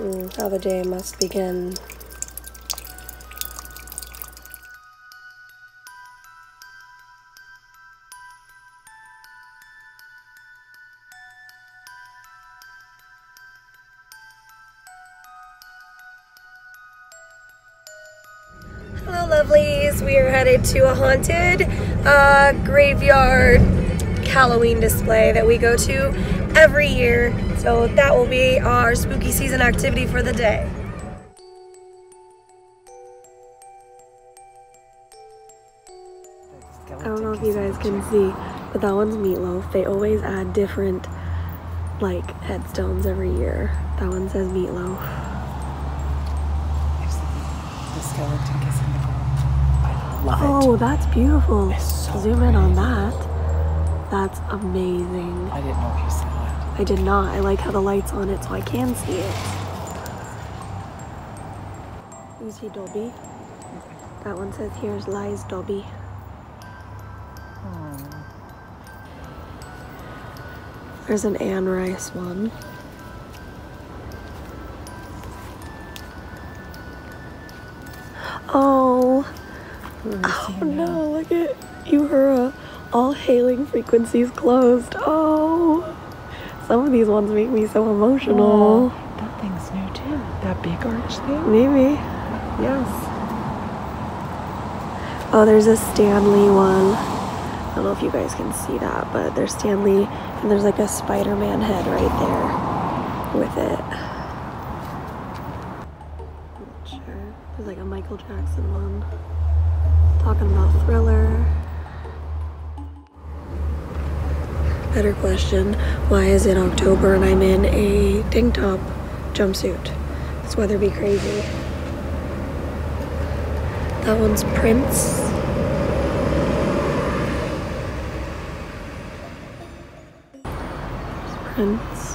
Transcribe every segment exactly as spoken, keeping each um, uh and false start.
Mm, how the day must begin. Lovelies, we are headed to a haunted uh, graveyard Halloween display that we go to every year. So that will be our spooky season activity for the day. I don't know if you guys can see, but that one's Meatloaf. They always add different like headstones every year. That one says Meatloaf. The skeleton kissing. Oh, that's beautiful. So Zoom pretty. in on that. That's amazing. I didn't know if you saw it. I did not. I like how the light's on it so I can see it. You see Dobby? That one says, "Here's lies, Dobby." Aww. There's an Anne Rice one. Oh no, look at Uhura. All hailing frequencies closed. Oh, some of these ones make me so emotional. Aww, that thing's new too. That big arch thing? Maybe. Yes. Oh, there's a Stan Lee one. I don't know if you guys can see that, but there's Stan Lee and there's like a Spider-Man head right there with it. I'm not sure. There's like a Michael Jackson one. Talking about Thriller. Better question, why is it October and I'm in a tank top jumpsuit? This weather be crazy. That one's Prince. There's Prince.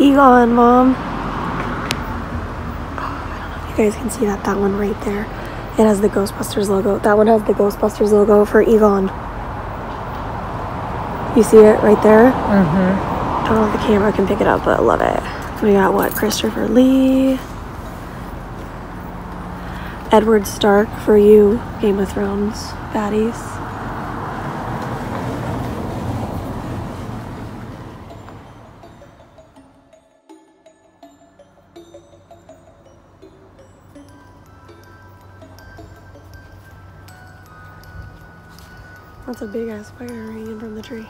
Egon, Mom. You guys can see that that one right there, it has the Ghostbusters logo. That one has the Ghostbusters logo for Egon. You see it right there? Mm-hmm. I don't know if the camera can pick it up, but I love it. We got what? Christopher Lee, Edward Stark for you Game of Thrones baddies. That's a big ass spider hanging from the tree.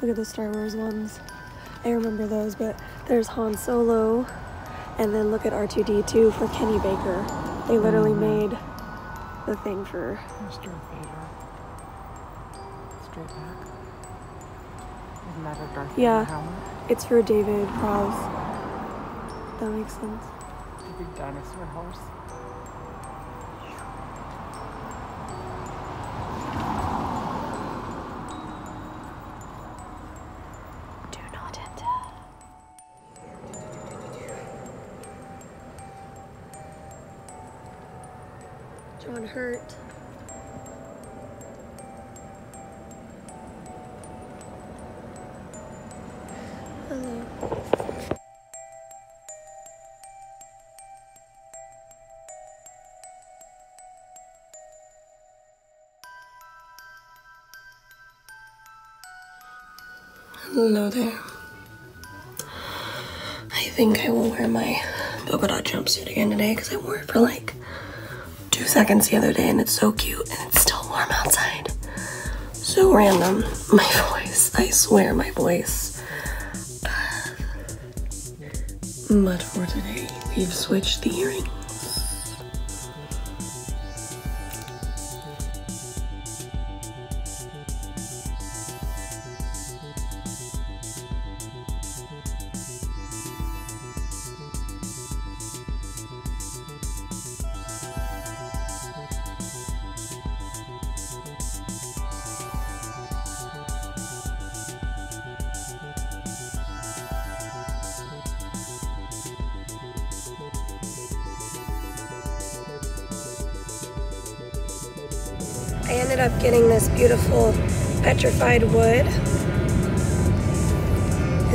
Look at the Star Wars ones. I remember those, but there's Han Solo. And then look at R two D two for Kenny Baker. They literally mm-hmm. made the thing for... There's Darth Vader. Straight back. Isn't that a Darth Vader yeah, helmet? Yeah, it's for David Krause. That makes sense. The big dinosaur horse. John Hurt. Hello. Hello there. I think I will wear my polka dot jumpsuit again today because I wore it for like two seconds the other day and it's so cute and it's still warm outside. So random. My voice, I swear my voice. Uh, but for today, we've switched the earrings. I ended up getting this beautiful petrified wood.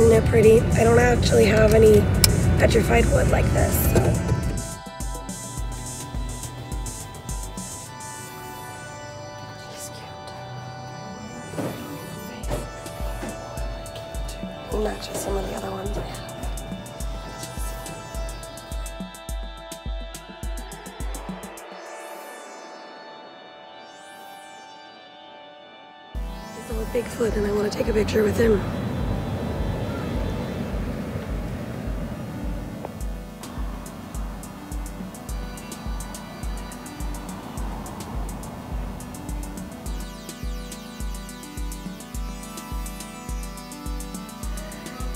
Isn't it pretty? I don't actually have any petrified wood like this. So. Matches some of the other ones I have. This little Bigfoot, and I want to take a picture with him.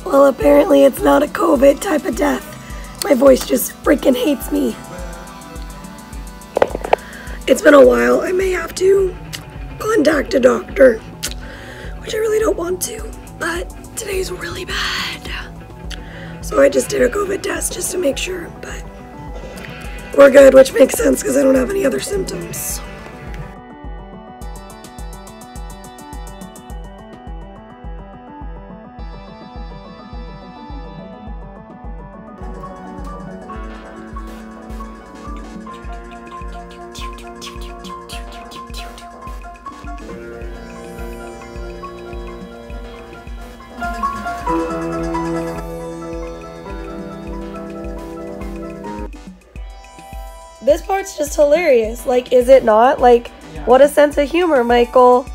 Well, apparently it's not a COVID type of death. My voice just freaking hates me. It's been a while. I may have to contact a doctor, which I really don't want to, but today's really bad. So I just did a COVID test just to make sure, but we're good, which makes sense because I don't have any other symptoms. This part's just hilarious. Like, is it not? Like, yeah. What a sense of humor, Michael.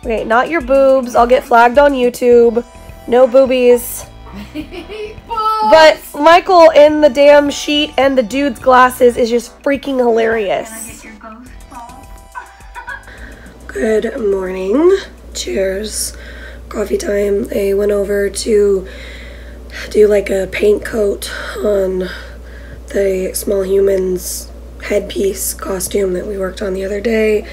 Okay, not your boobs. I'll get flagged on YouTube. No boobies. But Michael in the damn sheet and the dude's glasses is just freaking hilarious. Can I get your ghost ball? Good morning. Cheers. Coffee time. I went over to do like a paint coat on the small human's headpiece costume that we worked on the other day,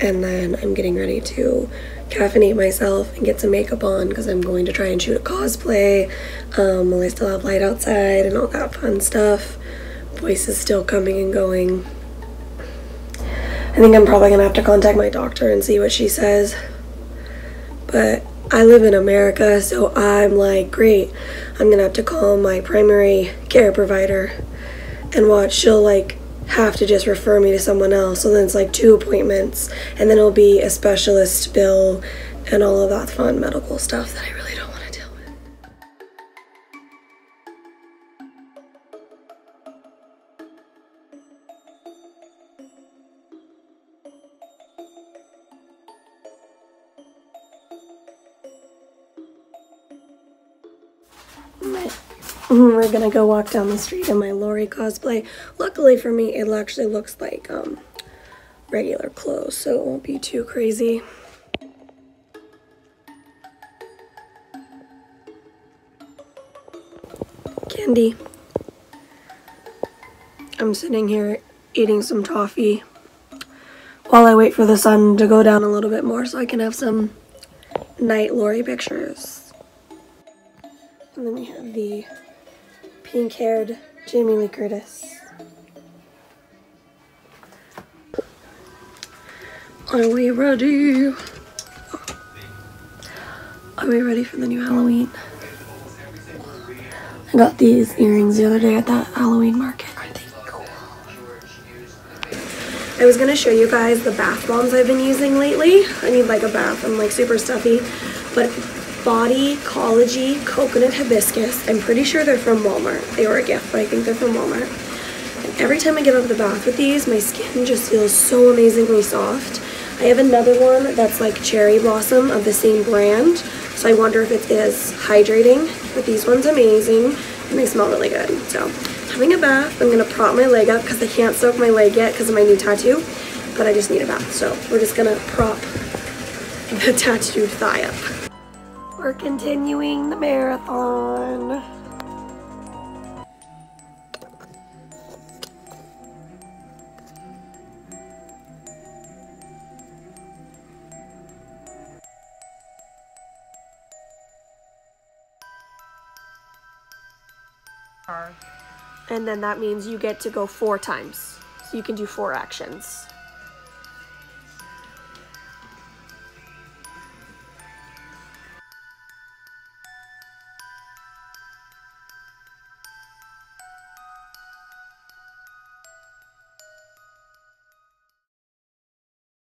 and then I'm getting ready to caffeinate myself and get some makeup on because I'm going to try and shoot a cosplay um, while I still have light outside and all that fun stuff. Voice is still coming and going. I think I'm probably gonna have to contact my doctor and see what she says, but I live in America, so I'm like, great, I'm gonna have to call my primary care provider and watch, she'll like have to just refer me to someone else, so then it's like two appointments and then it'll be a specialist bill and all of that fun medical stuff that I really don't want to deal with. We're gonna go walk down the street in my Lori cosplay. Luckily for me, it actually looks like um, regular clothes, so it won't be too crazy. Candy. I'm sitting here eating some toffee while I wait for the sun to go down a little bit more so I can have some night Lori pictures. And then we have the pink-haired Jamie Lee Curtis. Are we ready? Are we ready for the new Halloween? I got these earrings the other day at that Halloween market. Aren't they cool? I was gonna show you guys the bath bombs I've been using lately. I need like a bath. I'm like super stuffy, but Body Ecology Coconut Hibiscus. I'm pretty sure they're from Walmart. They were a gift, but I think they're from Walmart. And every time I get out of the bath with these, my skin just feels so amazingly soft. I have another one that's like Cherry Blossom of the same brand, so I wonder if it is hydrating, but these ones are amazing and they smell really good. So having a bath, I'm gonna prop my leg up because I can't soak my leg yet because of my new tattoo, but I just need a bath. So we're just gonna prop the tattooed thigh up. We're continuing the marathon. And then that means you get to go four times. So you can do four actions.